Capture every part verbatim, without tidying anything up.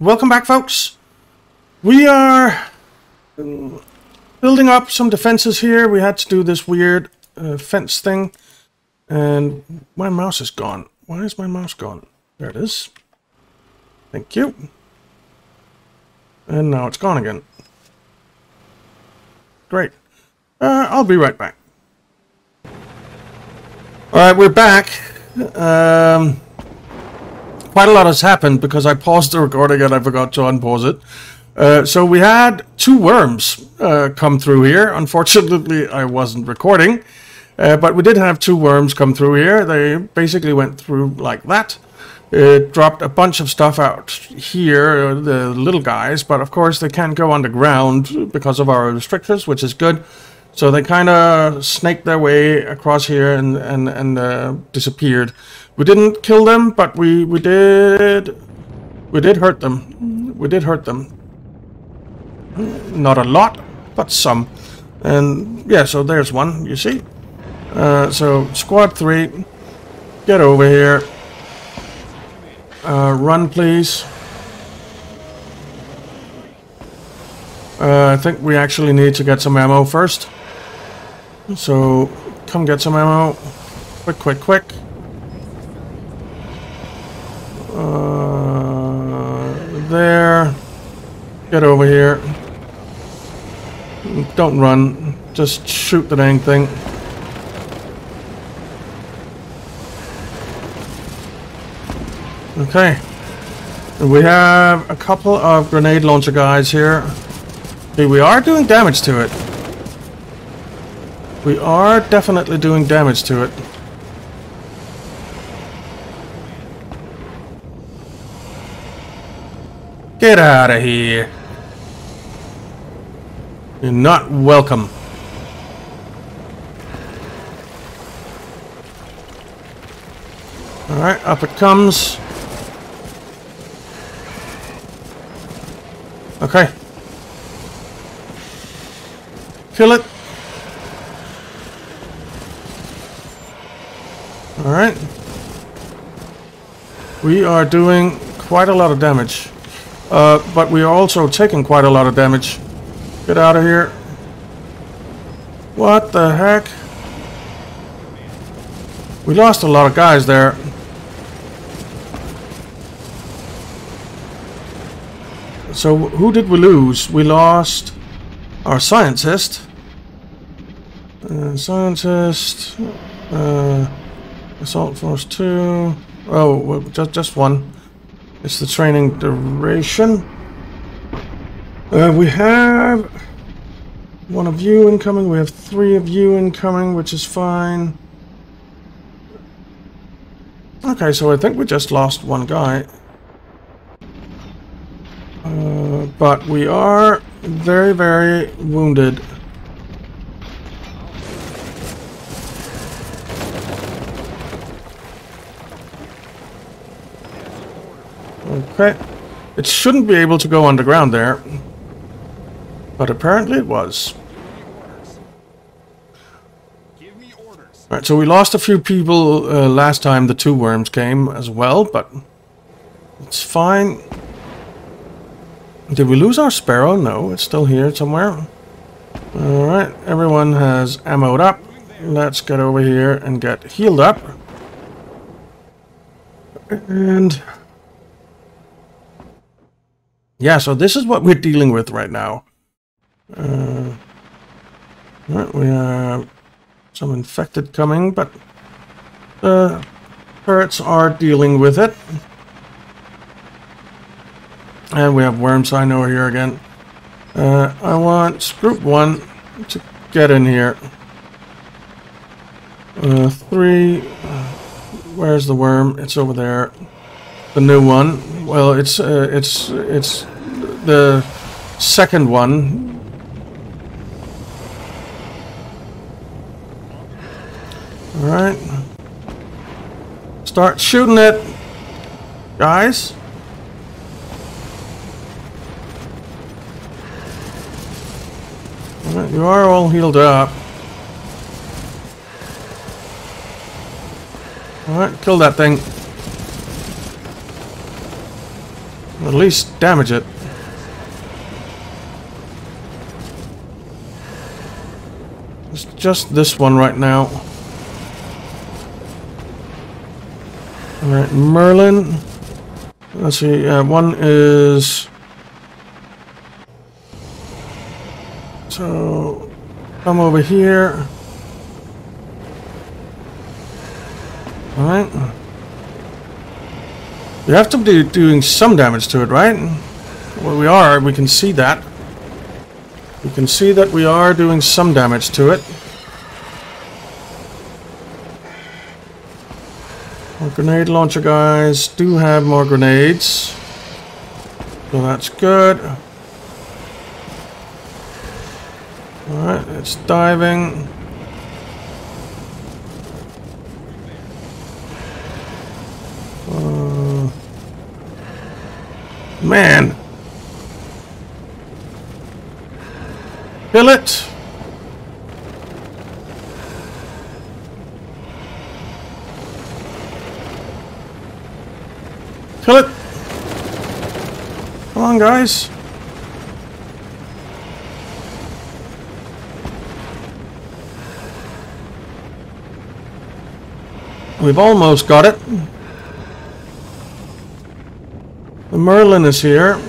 Welcome back, folks. We are building up some defenses here. We had to do this weird uh, fence thing, and my mouse is gone. Why is my mouse gone? There it is. Thank you. And now it's gone again. Great. Uh, I'll be right back. All right, we're back. Um... Quite a lot has happened because I paused the recording and I forgot to unpause it. Uh, so we had two worms uh, come through here. Unfortunately, I wasn't recording, uh, but we did have two worms come through here. They basically went through like that. It dropped a bunch of stuff out here, the little guys, but of course they can't go underground because of our restrictors, which is good. So they kind of snaked their way across here and, and, and uh, disappeared. We didn't kill them, but we, we did we did hurt them. We did hurt them. Not a lot, but some. And yeah, so there's one, you see. Uh, so squad three, get over here. Uh, run, please. Uh, I think we actually need to get some ammo first. So come get some ammo. Quick, quick, quick. Uh, there. Get over here. Don't run. Just shoot the dang thing. Okay. We have a couple of grenade launcher guys here. See, we are doing damage to it. We are definitely doing damage to it. Get out of here. You're not welcome. Alright, up it comes. Okay. Kill it. Alright. We are doing quite a lot of damage. Uh, but we are also taking quite a lot of damage. Get out of here. What the heck? We lost a lot of guys there. So who did we lose? We lost our scientist. Uh, scientist. Uh, assault force two. Oh, just, just one. It's the training duration. Uh, we have one of you incoming. We have three of you incoming, which is fine. Okay, so I think we just lost one guy. Uh, but we are very, very wounded. Okay. It shouldn't be able to go underground there. But apparently it was. Give me orders. Alright, so we lost a few people uh, last time the two worms came as well, but it's fine. Did we lose our sparrow? No, it's still here somewhere. Alright, everyone has ammoed up. Let's get over here and get healed up. And yeah, so this is what we're dealing with right now. Uh, right, we have some infected coming, but the turrets are dealing with it. And we have worms, I know, here again. Uh, I want group one to get in here. Uh, three, where's the worm? It's over there. The new one. Well, it's uh, it's it's the second one. All right, start shooting it, guys. All right, you are all healed up. All right, kill that thing. At least damage it. It's just this one right now. Alright, Merlin. Let's see, uh, one is... So, come over here. Alright. You have to be doing some damage to it, right? Well, we are, we can see that. We can see that we are doing some damage to it. Our grenade launcher guys do have more grenades. So that's good. Alright, it's diving. Uh, man! Kill it! Kill it! Come on, guys! We've almost got it. The Merlin is here.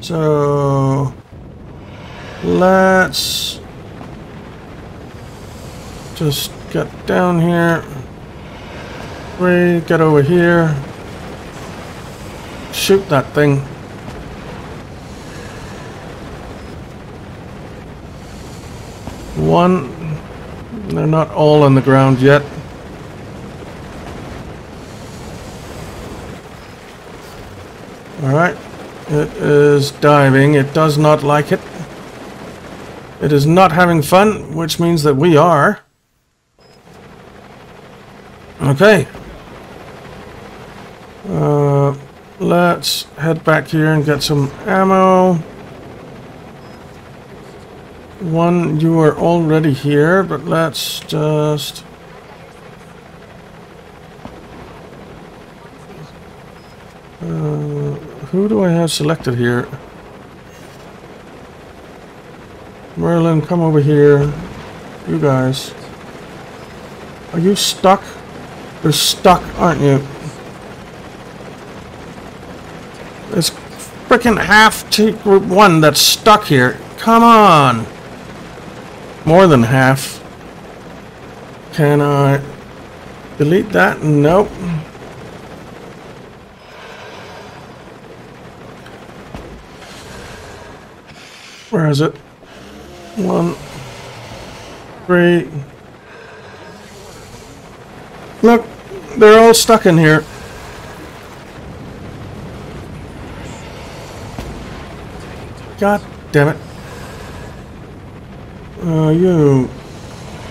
So... Let's just get down here. We get over here. Shoot that thing. One. They're not all on the ground yet. All right. It is diving. It does not like it. It is not having fun, which means that we are. Okay. Uh, let's head back here and get some ammo. One, you are already here, but let's just... Uh, who do I have selected here? Merlin, come over here. You guys. Are you stuck? You're stuck, aren't you? It's frickin' half to group one that's stuck here. Come on! More than half. Can I delete that? Nope. Where is it? One, three. Look, they're all stuck in here. God damn it. Uh, you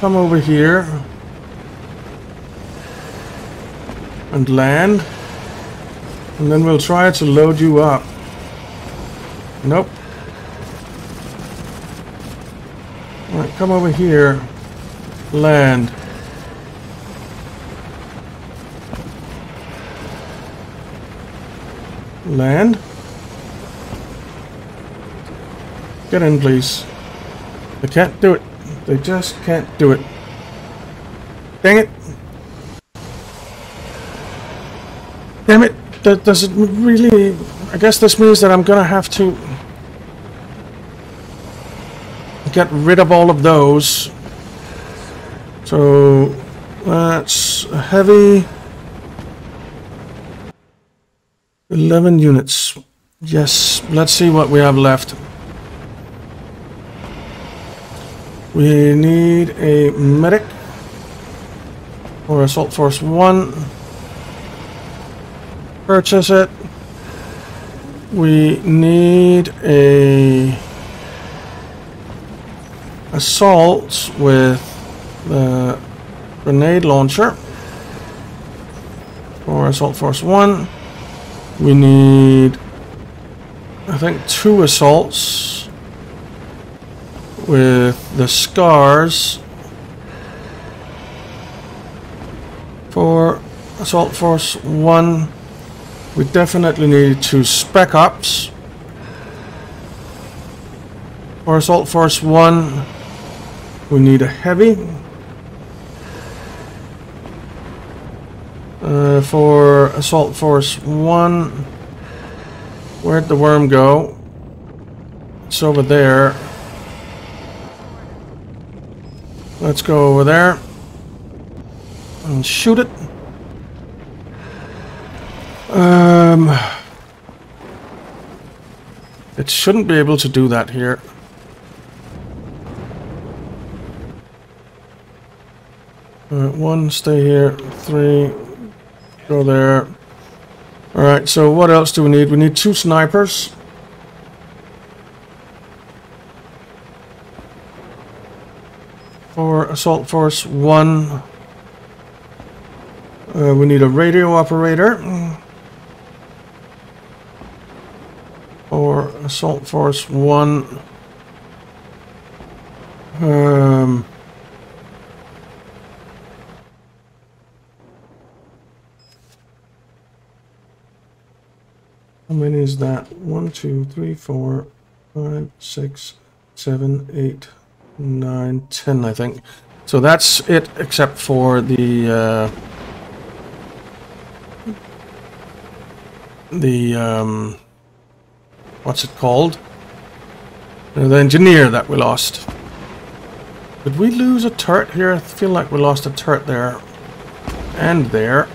come over here and land, and then we'll try to load you up. Nope. Alright, come over here. Land. Land. Get in, please. They can't do it. They just can't do it. Dang it. Damn it. That doesn't really... I guess this means that I'm gonna have to... get rid of all of those. So that's heavy. eleven units. Yes, let's see what we have left. We need a medic or assault force one. Purchase it. We need a assault with the grenade launcher or assault force one. We need, I think, two assaults with the scars for assault force one. We definitely need to spec ops. For Assault Force one, we need a heavy. Uh, for Assault Force one, where'd the worm go? It's over there. Let's go over there and shoot it. Um, it shouldn't be able to do that here. Alright, one, stay here, three, go there. Alright, so what else do we need? We need two snipers. For Assault Force one, uh, we need a radio operator. For Assault Force one, um... how many is that? One, two, three, four, five, six, seven, eight, nine, ten, I think. So that's it, except for the uh, the um, what's it called? The engineer that we lost. Did we lose a turret here? I feel like we lost a turret there and there.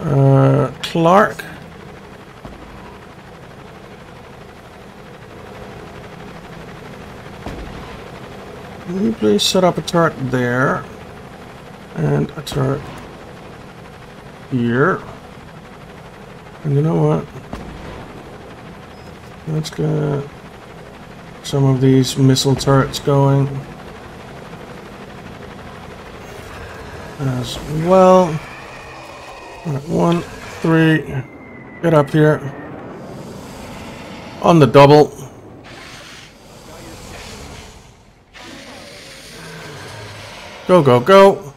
Uh, Clark. Can you please set up a turret there and a turret here? And you know what? Let's get some of these missile turrets going as well. All right, one, three, get up here on the double. Go, go, go.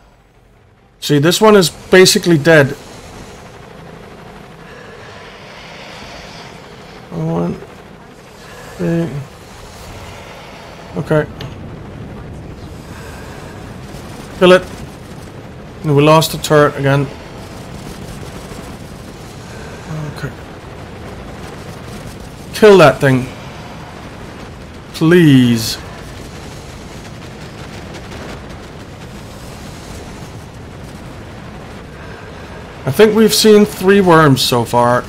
See, this one is basically dead. One, three. Okay. Kill it. And we lost the turret again. Okay. Kill that thing. Please. I think we've seen three worms so far.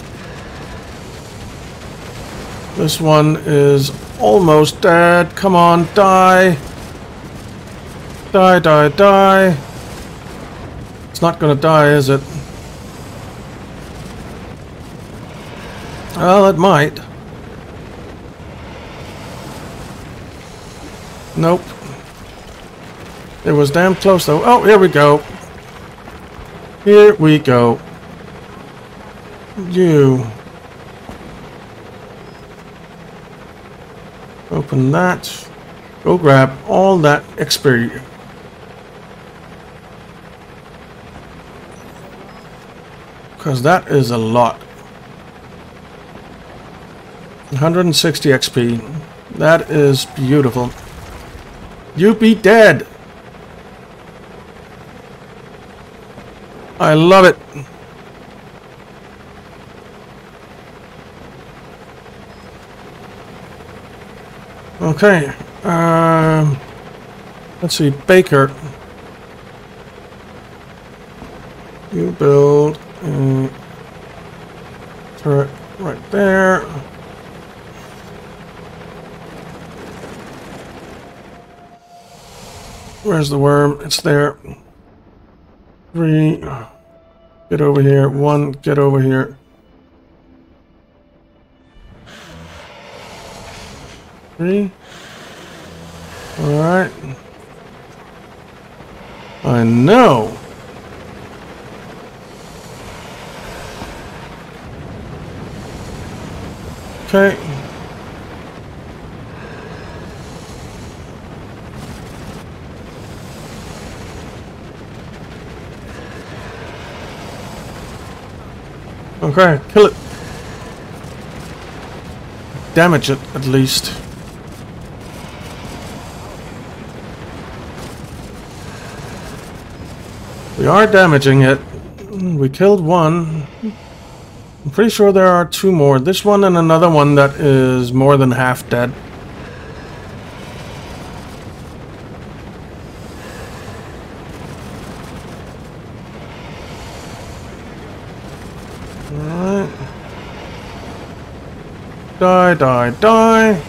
This one is almost dead. Come on, die. Die, die, die. It's not gonna die, is it? Well, it might. Nope. It was damn close though. Oh, here we go. Here we go. You. Open that. Go grab all that X P. Because that is a lot. one hundred sixty X P. That is beautiful. You be dead. I love it. Okay. Um, let's see. Baker. You build a turret right there. Where's the worm? It's there. Three, get over here. One, get over here. Three. All right. I know. Okay. Okay, kill it. Damage it, at least. We are damaging it. We killed one. I'm pretty sure there are two more. This one and another one that is more than half dead. Die, die, die.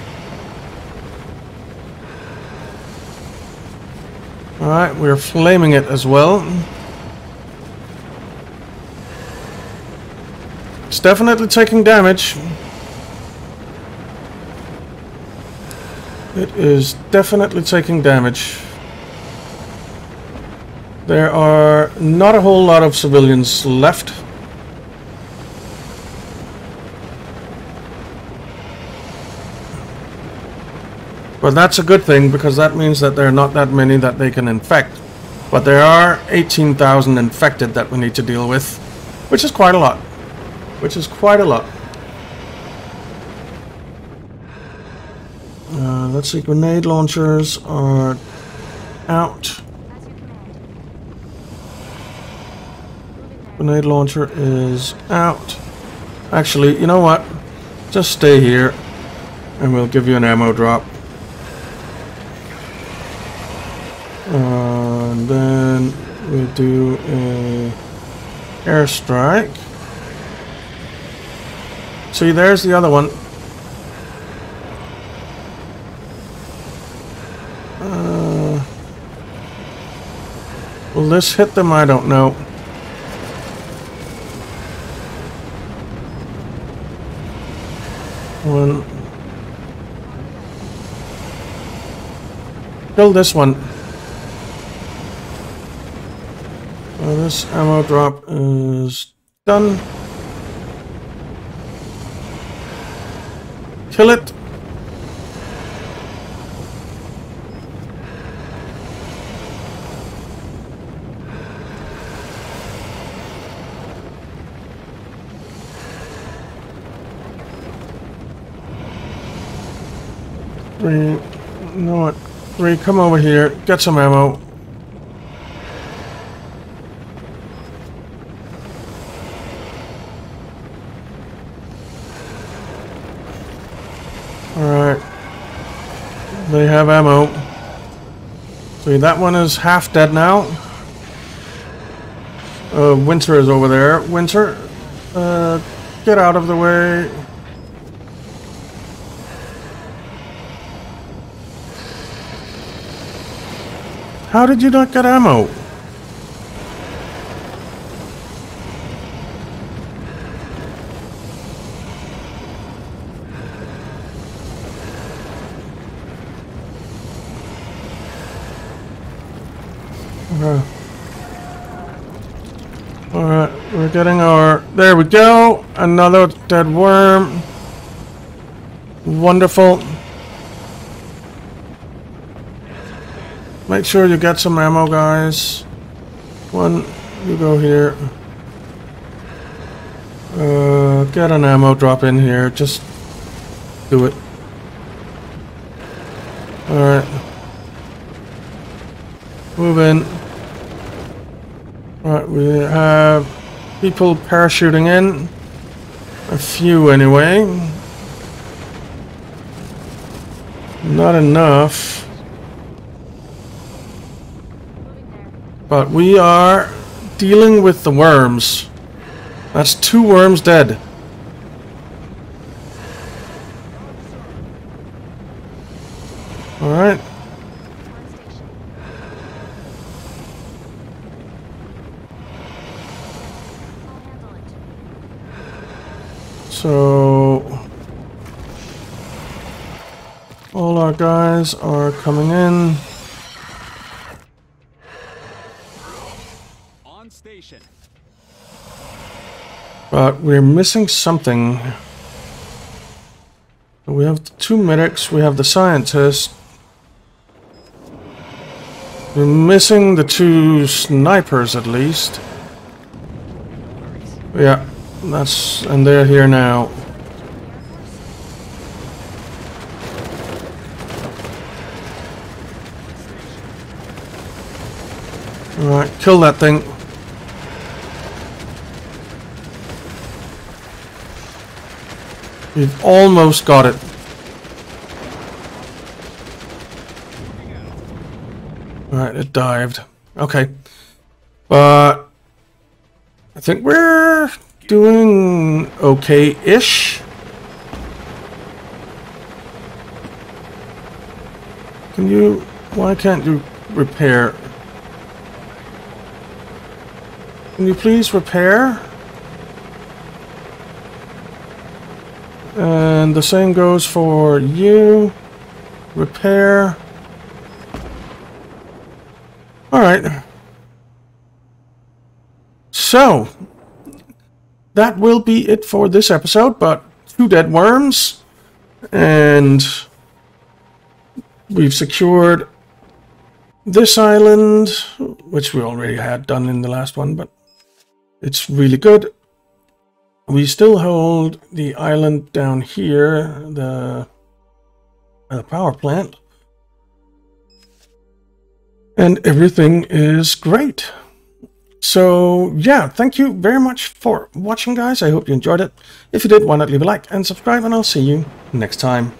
Alright, we're flaming it as well. It's definitely taking damage. It is definitely taking damage. There are not a whole lot of civilians left. But that's a good thing, because that means that there are not that many that they can infect. But there are eighteen thousand infected that we need to deal with, which is quite a lot. Which is quite a lot. Uh, let's see, grenade launchers are out. Grenade launcher is out. Actually, you know what? Just stay here, and we'll give you an ammo drop. And then we do a airstrike. See, there's the other one. Uh, will this hit them? I don't know. One. Kill this one. Uh, this ammo drop is done. Kill it. Three, you know what? Three, come over here, get some ammo. They have ammo. See, that one is half dead now. Uh, Winter is over there. Winter, uh, get out of the way. How did you not get ammo? Alright, we're getting our... There we go! Another dead worm. Wonderful. Make sure you get some ammo, guys. One, you go here. Uh, get an ammo drop in here. Just do it. Alright. Move in. Right, we have people parachuting in. A few, anyway. Not enough. But we are dealing with the worms. That's two worms dead. Alright. So, all our guys are coming in. On station. But we're missing something. We have the two medics, we have the scientist. We're missing the two snipers at least. Yeah. That's, and they're here now. Alright, kill that thing. We've almost got it. Alright, it dived. Okay. But I think we're doing okay-ish. Can you... Why can't you repair? Can you please repair? And the same goes for you. Repair. Alright. So, that will be it for this episode, but two dead worms, and we've secured this island, which we already had done in the last one, but it's really good. We still hold the island down here, the, the power plant, and everything is great. So, yeah, thank you very much for watching, guys. I hope you enjoyed it. If you did, why not leave a like and subscribe, and I'll see you next time.